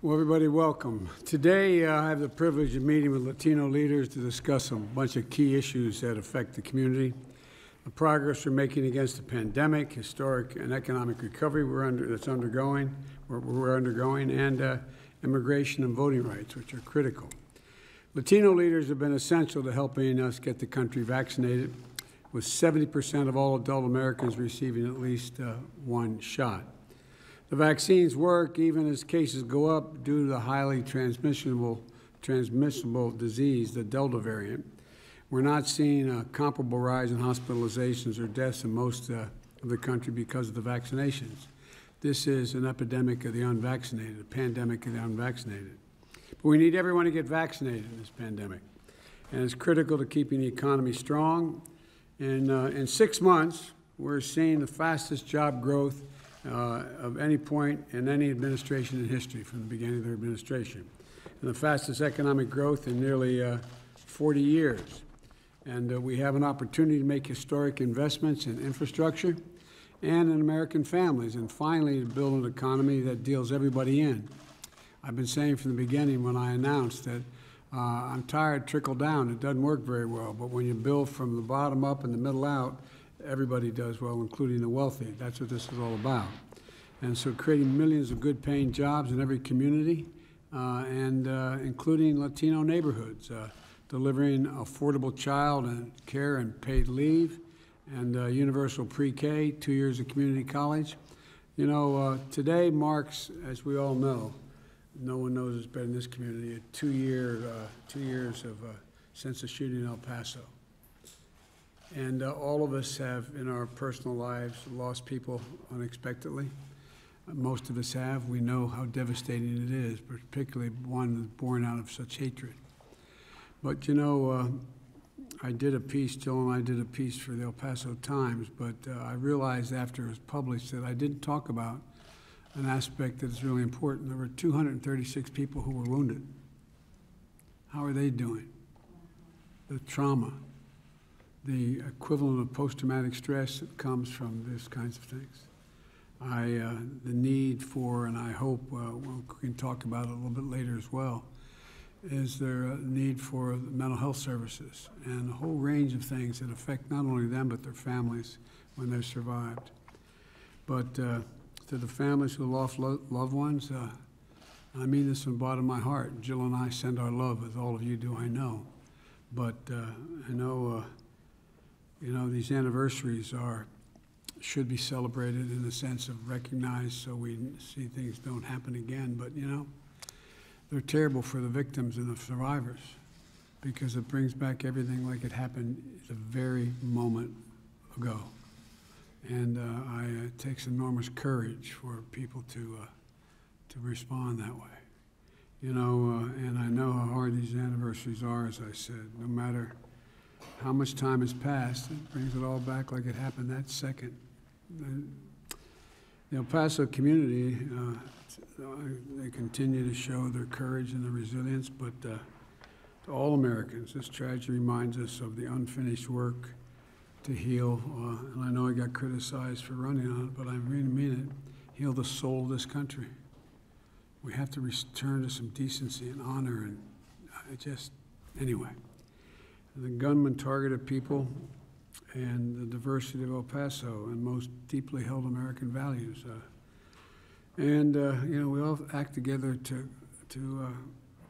Well, everybody, welcome. Today, I have the privilege of meeting with Latino leaders to discuss a bunch of key issues that affect the community, the progress we're making against the pandemic, historic and economic recovery we're undergoing, and immigration and voting rights, which are critical. Latino leaders have been essential to helping us get the country vaccinated, with 70% of all adult Americans receiving at least one shot. The vaccines work even as cases go up due to the highly transmissible disease, the Delta variant. We're not seeing a comparable rise in hospitalizations or deaths in most of the country because of the vaccinations. This is an epidemic of the unvaccinated, a pandemic of the unvaccinated. But we need everyone to get vaccinated in this pandemic, and it's critical to keeping the economy strong. And in 6 months, we're seeing the fastest job growth of any point in any administration in history from the beginning of their administration, and the fastest economic growth in nearly 40 years. And we have an opportunity to make historic investments in infrastructure and in American families, and finally to build an economy that deals everybody in. I've been saying from the beginning when I announced that I'm tired of trickle down. It doesn't work very well, but when you build from the bottom up and the middle out, everybody does well, including the wealthy. That's what this is all about. And so creating millions of good-paying jobs in every community, including Latino neighborhoods, delivering affordable child and care and paid leave, and universal pre-K, 2 years of community college. You know, today marks, as we all know, no one knows this better in this community, a 2 years since the shooting in El Paso. And all of us have, in our personal lives, lost people unexpectedly. Most of us have. We know how devastating it is, particularly one born out of such hatred. But, you know, I did a piece, Jill and I did a piece for the El Paso Times, but I realized after it was published that I didn't talk about an aspect that is really important. There were 236 people who were wounded. How are they doing? The trauma, the equivalent of post-traumatic stress that comes from these kinds of things. The need for, and I hope we can talk about it a little bit later as well, is there a need for mental health services and a whole range of things that affect not only them but their families when they're survived. But to the families who lost loved ones, I mean this from the bottom of my heart. Jill and I send our love, as all of you do, I know. But I know you know, these anniversaries should be celebrated in the sense of recognized so we see things don't happen again. But, you know, they're terrible for the victims and the survivors because it brings back everything like it happened the very moment ago. And it takes enormous courage for people to respond that way. You know, and I know how hard these anniversaries are, as I said, no matter how much time has passed, it brings it all back like it happened that second. The El Paso community, they continue to show their courage and their resilience, but to all Americans, this tragedy reminds us of the unfinished work to heal, and I know I got criticized for running on it, but I really mean it, heal the soul of this country. We have to return to some decency and honor, and anyway. The gunman targeted people and the diversity of El Paso and most deeply held American values. You know, we all act together to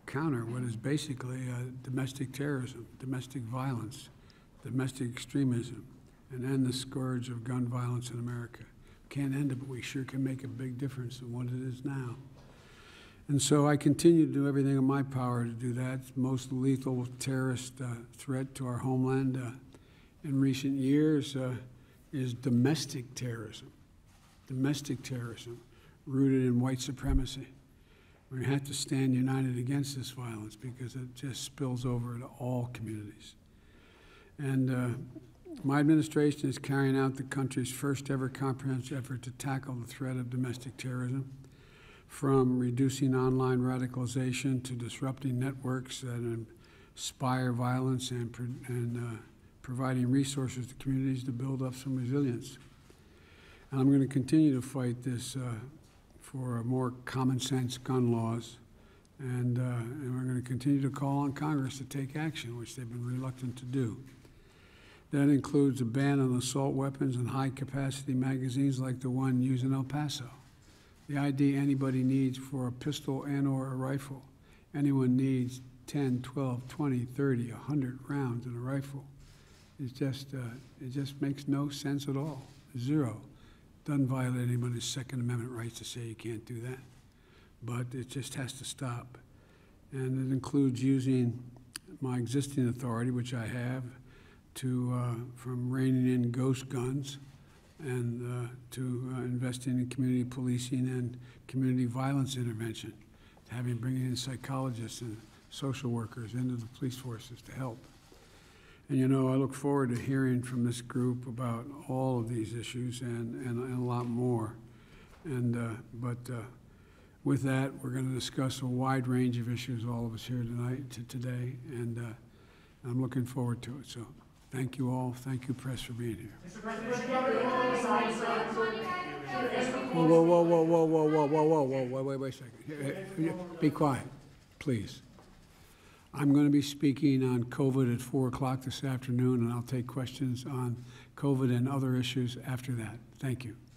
counter what is basically domestic terrorism, domestic violence, domestic extremism, and end the scourge of gun violence in America. We can't end it, but we sure can make a big difference in what it is now. And so I continue to do everything in my power to do that. Most lethal terrorist threat to our homeland in recent years is domestic terrorism rooted in white supremacy. We have to stand united against this violence because it just spills over to all communities. And my administration is carrying out the country's first ever comprehensive effort to tackle the threat of domestic terrorism, from reducing online radicalization to disrupting networks that inspire violence and providing resources to communities to build up some resilience. And I'm going to continue to fight this for more common sense gun laws. And we're going to continue to call on Congress to take action, which they've been reluctant to do. That includes a ban on assault weapons and high-capacity magazines like the one used in El Paso, the ID anybody needs for a pistol and or a rifle. Anyone needs 10, 12, 20, 30, 100 rounds in a rifle. It just makes no sense at all. Zero. Doesn't violate anybody's Second Amendment rights to say you can't do that. But it just has to stop. And it includes using my existing authority, which I have, from reining in ghost guns and to investing in community policing and community violence intervention, to bringing in psychologists and social workers into the police forces to help. And, you know, I look forward to hearing from this group about all of these issues and a lot more. But with that, we're going to discuss a wide range of issues, all of us here tonight, today, and I'm looking forward to it. So. Thank you all. Thank you, press, for being here. Mr. President, whoa, wait a second. Be quiet, please. I'm going to be speaking on COVID at 4 o'clock this afternoon, and I'll take questions on COVID and other issues after that. Thank you.